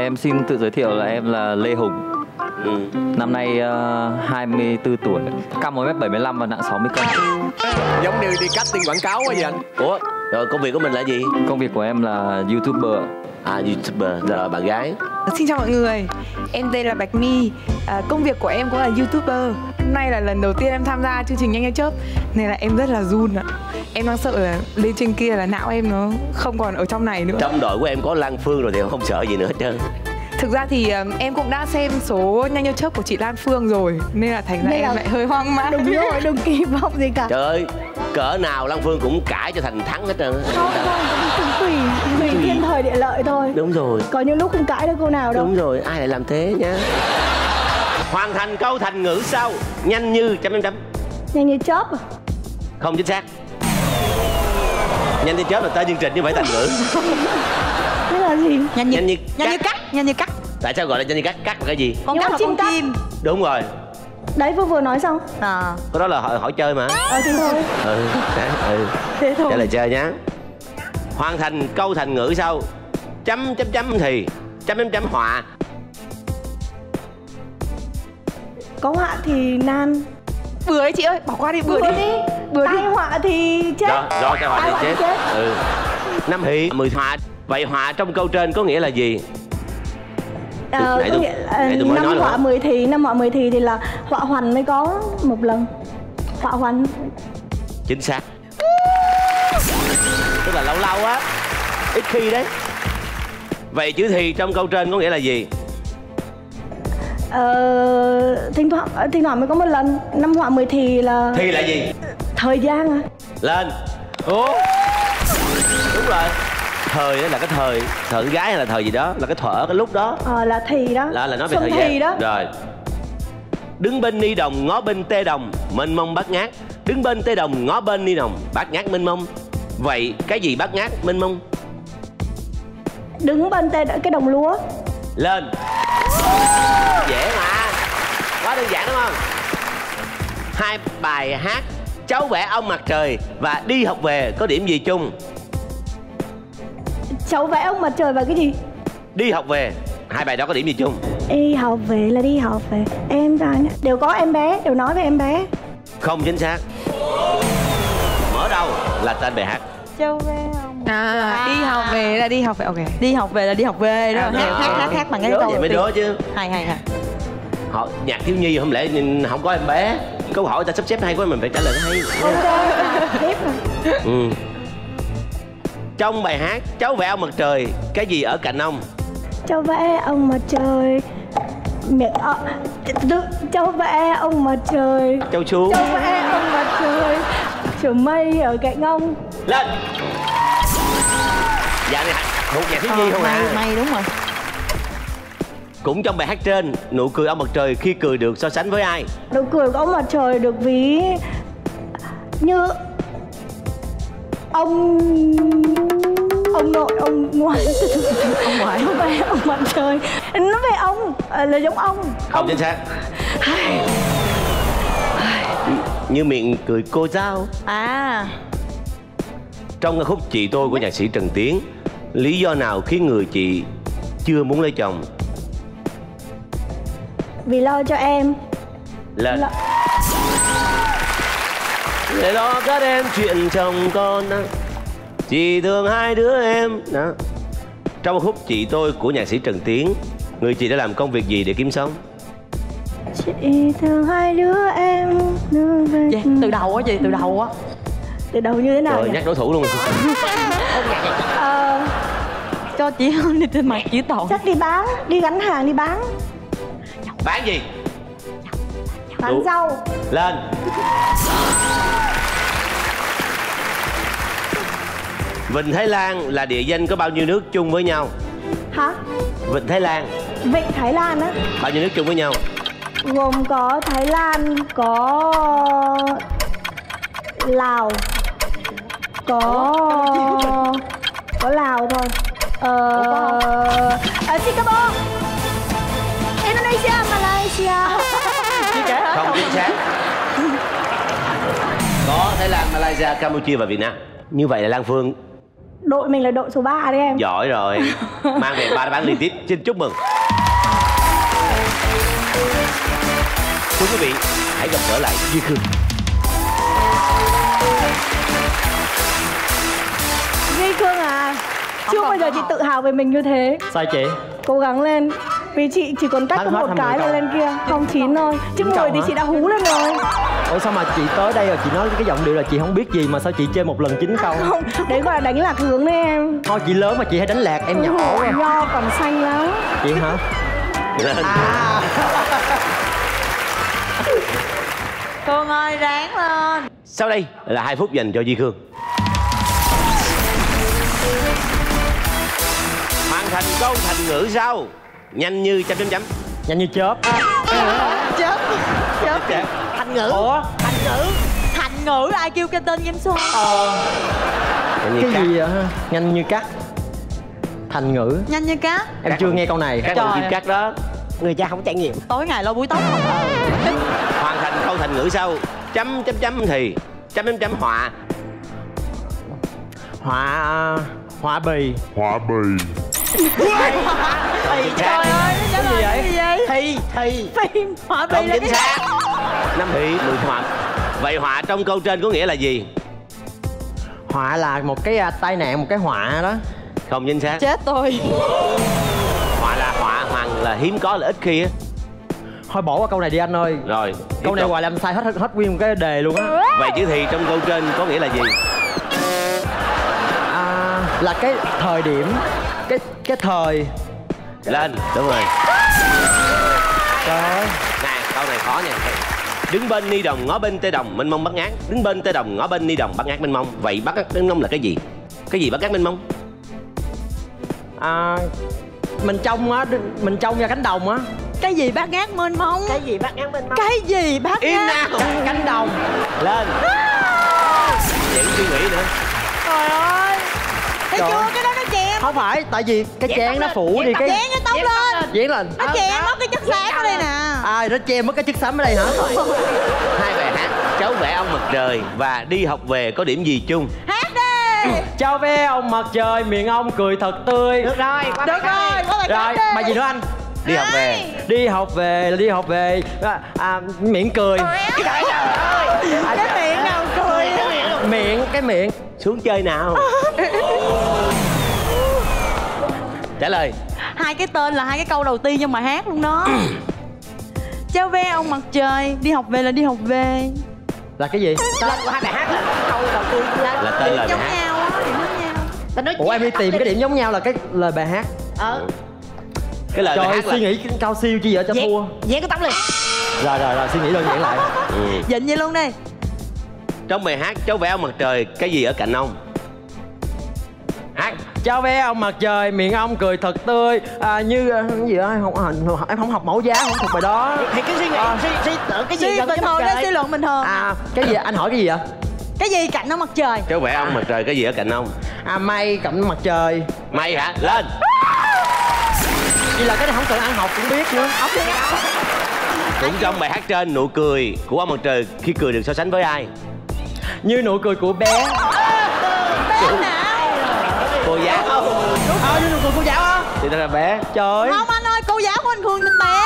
Em xin tự giới thiệu là em là Lê Hùng. Năm nay 24 tuổi, cao 1m75 và nặng 60 cân. Giống như đi casting quảng cáo quá vậy anh. Ủa, rồi công việc của mình là gì? Công việc của em là YouTuber. À, YouTuber, là bạn gái. Xin chào mọi người, em tên là Bạch Mi. Công việc của em cũng là YouTuber. Hôm nay là lần đầu tiên em tham gia chương trình Nhanh Nhanh Chớp nên là em rất là run ạ. Em đang sợ là lên trên kia là não em nó không còn ở trong này nữa. Trong đội của em có Lan Phương rồi thì không sợ gì nữa hết trơn. Thực ra thì em cũng đã xem số Nhanh Nhanh Chớp của chị Lan Phương rồi nên là thành ra em lại hơi hoang mang. Đúng rồi, đừng kỳ vọng gì cả. Trời ơi, cỡ nào Lan Phương cũng cãi cho thành thắng hết trơn. Không, tùy thiên thời địa lợi thôi. Đúng rồi. Có những lúc không cãi được câu nào đâu. Đúng rồi, ai lại làm thế nhá. Hoàn thành câu thành ngữ sau. Nhanh như ... Nhanh như chớp. Không chính xác. Nhanh như chớp là tên chương trình như vậy thành ngữ. Thế là gì? Nhanh như cắt. Nhanh như cắt. Tại sao gọi là nhanh như cắt? Cắt là cái gì? Con cắt là con chim. Đúng rồi. Đấy vừa nói xong. À. Cái đó là hỏi chơi mà. Thế thôi. Thế thôi. Trả lời chơi nhá. Hoàn thành câu thành ngữ sau. ... thì ... họa. Có họa thì nan. Bừa ấy chị ơi, bỏ qua đi, bừa đi. Bừa tai đi. Họa thì chết. Rồi tai họa thì chết. Năm hỷ 10 họa. Vậy họa trong câu trên có nghĩa là gì? Năm họa 10 thì, thì là họa hoành mới có một lần. Họa hoành. Chính xác. Tức là lâu lâu á, ít khi đấy. Vậy chữ thì trong câu trên có nghĩa là gì? Thỉnh thoảng mới có một lần. Năm họa 10 thì là... Thì là gì? Thời gian à? Lên. Đúng rồi. Thời đó là cái thời gái hay là thời gì đó, là cái thở, cái lúc đó. Là thì đó. Là nói về thời gian đó. Rồi. Đứng bên ni đồng, ngó bên tê đồng, mênh mông bát ngát. Đứng bên tê đồng, ngó bên ni đồng, bát ngát mênh mông. Vậy cái gì bát ngát mênh mông? Đứng bên tê cái đồng lúa. Lên. Dễ mà. Quá đơn giản đúng không? Hai bài hát Cháu vẽ ông mặt trời và Đi học về có điểm gì chung? Cháu vẽ ông mặt trời và cái gì? Đi học về. Hai bài đó có điểm gì chung? Đi học về là đi học về. Em ra đều có em bé, đều nói về em bé. Không chính xác. Mở đầu là tên bài hát. Cháu vẽ ông mặt trời. Đi học về là đi học về. Ok. Đi học về là đi học về. Đó. Hát bằng cái câu. Vậy mới đố chứ. Hay. Họ nhạc thiếu nhi không lẽ không có em bé? Câu hỏi ta sắp xếp hay quá mình phải trả lời hay. Trong bài hát Cháu vẽ ông mặt trời, cái gì ở cạnh ông? Cháu vẽ ông mặt trời. Cháu vẽ ông mặt trời. Cháu xuống. Cháu vẽ ông mặt trời. Trời mây ở cạnh ông. Lên. Dạ này thuộc nhạc thiếu nhi không ạ? Mây đúng rồi. Cũng trong bài hát trên, nụ cười ông mặt trời khi cười được so sánh với ai? Nụ cười của ông mặt trời được ví như ông nội, ông ngoại. Ông ngoại. Nó về ông mặt trời. Nó về ông là giống ông. Không chính xác. Như miệng cười cô giáo. Trong ca khúc Chị Tôi của nhạc sĩ Trần Tiến, lý do nào khiến người chị chưa muốn lấy chồng? Vì lo cho em. Lên. Để lo các em chuyện chồng con đó. Chị thương hai đứa em đó. Trong khúc Chị Tôi của nhạc sĩ Trần Tiến, người chị đã làm công việc gì để kiếm sống? Chị thương hai đứa em. Từ đầu á chị, từ đầu á. Từ đầu như thế nào? Rồi nhắc đối thủ luôn rồi. Cho chị đi trên mặt chỉ toàn. Chắc đi bán, đi gánh hàng đi bán. Bán gì? Bán rau. Lên. Vịnh Thái Lan là địa danh có bao nhiêu nước chung với nhau? Hả? Vịnh Thái Lan. Vịnh Thái Lan á. Bao nhiêu nước chung với nhau? Gồm có Thái Lan, có Lào, có Lào thôi. Singapore, Indonesia, Malaysia. Không chính xác. Có Thái Lan, Malaysia, Campuchia và Việt Nam. Như vậy là Lan Phương đội mình là đội số 3 đấy em. Giỏi rồi. Mang về 3 đáp án liên tiếp, xin chúc mừng. Thưa quý vị, hãy gặp gỡ lại Duy Khương. Duy Khương à, chưa bao giờ chị tự hào về mình như thế. Sao chị? Cố gắng lên. Vì chị chỉ còn cách một cái là lên kia. Không, 9 thôi. Chứ 10 thì chị đã hú lên rồi. Ủa sao mà chị tới đây rồi chị nói cái giọng điệu là chị không biết gì mà sao chị chơi một lần 9 câu? Không, đấy gọi là đánh lạc hướng đấy em. Thôi chị lớn mà chị hay đánh lạc, em nhỏ quá. Nho còn xanh lắm. Chị hả? À. Phương ơi ráng lên. Sau đây là 2 phút dành cho Duy Khương. Hoàn thành câu thành ngữ sau. Nhanh như chấm chấm chấm. Nhanh như chớp. Chớp. Chớp. Thành ngữ. Ủa? Thành ngữ. Thành ngữ ai kêu cái tên em số? Cái gì vậy? Nhanh như cắt. Thành ngữ. Nhanh như cắt. Em chưa nghe câu này. Cái ngữ cắt đó người cha không trải nghiệm. Tối ngày lo búi tóc. Hoàn thành câu thành ngữ sau. Chấm chấm chấm thì chấm chấm chấm họa. Họa. Họa bì. Họa bì. Trời ơi, cái gì vậy? Thì phim họa bì là chính xác. 5 thị 10 họa. Vậy họa trong câu trên có nghĩa là gì? Họa là một cái tai nạn, một cái họa đó. Không chính xác. Chết tôi. Họa là họa hoàng, là hiếm có, là ít khi á. Thôi bỏ qua câu này đi anh ơi. Rồi. Câu này hoài làm sai hết nguyên một cái đề luôn á. Vậy chữ thì trong câu trên có nghĩa là gì? À, là cái thời điểm. Cái thời lên, đúng rồi. Trời ơi. Này, câu này khó nha. Đứng bên ni đồng, ngó bên tê đồng, mênh mông bát ngát. Đứng bên tê đồng, ngó bên ni đồng, bát ngát mênh mông. Vậy bát ngát mênh mông là cái gì? Cái gì bát ngát mênh mông? À, mình trong á, mình trong ra cánh đồng á. Cái gì bát ngát mênh mông? Cái gì bát ngát mênh mông? Cái gì bát ngát? Cánh đồng. Lên. Vẫn suy nghĩ nữa. Trời ơi. Thấy chưa, cái đó nó chè. Không phải, tại vì cái chén nó phủ đi cái chén nó tống lên. Chén lên. Nó chè mất cái chất xám ở đây nè. À, nó che mất cái chất xám ở đây hả? Hai bài hát Cháu Vẽ Ông Mặt Trời và Đi Học Về có điểm gì chung? Hát đi. Cháu vẽ ông mặt trời, miệng ông cười thật tươi. Được rồi, qua bài khác đi. Rồi, bài gì nữa anh? Đi Học Về. Đi học về là đi học về. À, miệng cười. Trời ơi. Cái miệng nào cười? Miệng, cái miệng. Xuống chơi nào. Trả lời. Hai cái tên là hai cái câu đầu tiên nhưng mà hát luôn đó. Cháu ve ông mặt trời, đi học về là đi học về. Là cái gì? Tên của hai bài hát là câu đầu tiên là tên lời bài hát. Ủa em đi tìm cái điểm giống nhau là cái lời bài hát. Cái lời bài hát suy nghĩ cao siêu chi vậy cho thua. Dán cái tấm liền. Rồi suy nghĩ đơn giản lại. Dịnh vậy luôn đi. Trong bài hát Cháu Vẽ Ông Mặt Trời, cái gì ở cạnh ông? Hát. Cháu bé ông mặt trời, miệng ông cười thật tươi. À, như gì đó em không học mẫu giáo, không thuộc bài đó. Thì cái suy nghĩ suy tưởng cái gì bình thường đó, suy luận bình thường. À, cái gì anh hỏi cái gì vậy? Cái gì cạnh ông mặt trời? Cháu bé ông mặt trời, cái gì ở cạnh ông? À, mây cạnh mặt trời. Mây hả? Lên. Vậy là cái này không cần ăn học cũng biết nữa. Không biết. Cũng trong bài hát trên, nụ cười của ông mặt trời khi cười được so sánh với ai? Như nụ cười của bé. Cô giáo không? Như nụ cười cô giáo không? Thì tên là bé. Trời. Không anh ơi, cô giáo của anh Khương tên bé.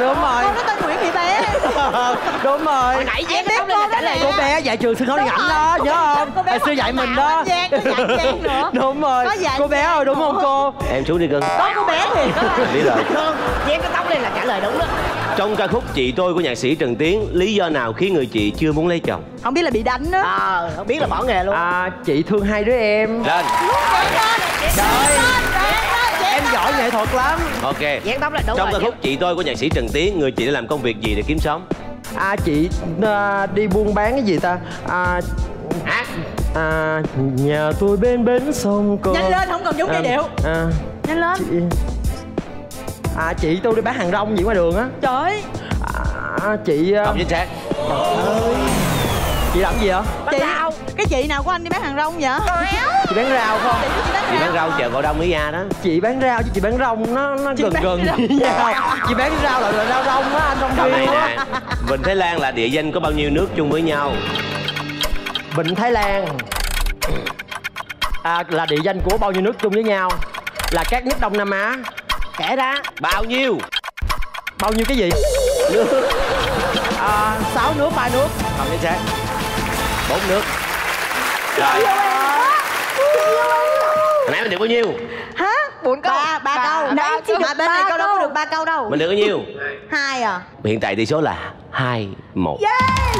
Đúng rồi. Cô tên Nguyễn Thị Bé. Đúng rồi. Hồi nãy em biết cô đó nè. Cô bé dạy trường Sân Khấu Điện Ảnh đó, nhớ không? Thầy sư dạy mình đó. Đúng rồi. Cô bé ơi, đúng không cô? Em xuống đi cưng. Có cô bé thì có. Biết rồi. Dán cái tóc lên là trả lời đúng đó. Trong ca khúc Chị Tôi của nhạc sĩ Trần Tiến, lý do nào khiến người chị chưa muốn lấy chồng? Không biết là bị đánh đó. Không biết là bỏ nghề luôn. À, chị thương hai đứa em. Lên. Em giỏi nghệ thuật lắm. Ok. Trong ca khúc Chị Tôi của nhạc sĩ Trần Tiến, người chị đã làm công việc gì để kiếm sống? À, chị đi buôn bán cái gì ta? Nhà tôi bên bến sông cô. Nhanh lên, không cần giống giai điệu. Nhanh lên. À, chị tôi đi bán hàng rong gì ngoài đường á. Trời. À, chị... Không chính xác. Chị làm gì vậy? Bán rau. Cái chị nào của anh đi bán hàng rong vậy? Chị bán rau không? Chị bán rau chợ Cổ Đông Mỹ Gia đó. Chị bán rau chứ chị bán rong nó gần với nhau. Chị bán rau là rau rong á, anh rong riêu á. Vịnh Thái Lan là địa danh có bao nhiêu nước chung với nhau? Vịnh Thái Lan là địa danh của bao nhiêu nước chung với nhau, là các nước Đông Nam Á. Kể ra. Bao nhiêu? Bao nhiêu cái gì? Nước. 6 nước, 3 nước. Không, chính xác. 4 nước. Rồi. Hồi nãy mình được bao nhiêu? Hả? 4 câu. 3 câu. Nãy chỉ được 3 câu. Bên này câu đâu có được 3 câu đâu. Mình được bao nhiêu? 2 à. Hiện tại tỷ số là 2-1. Yeah.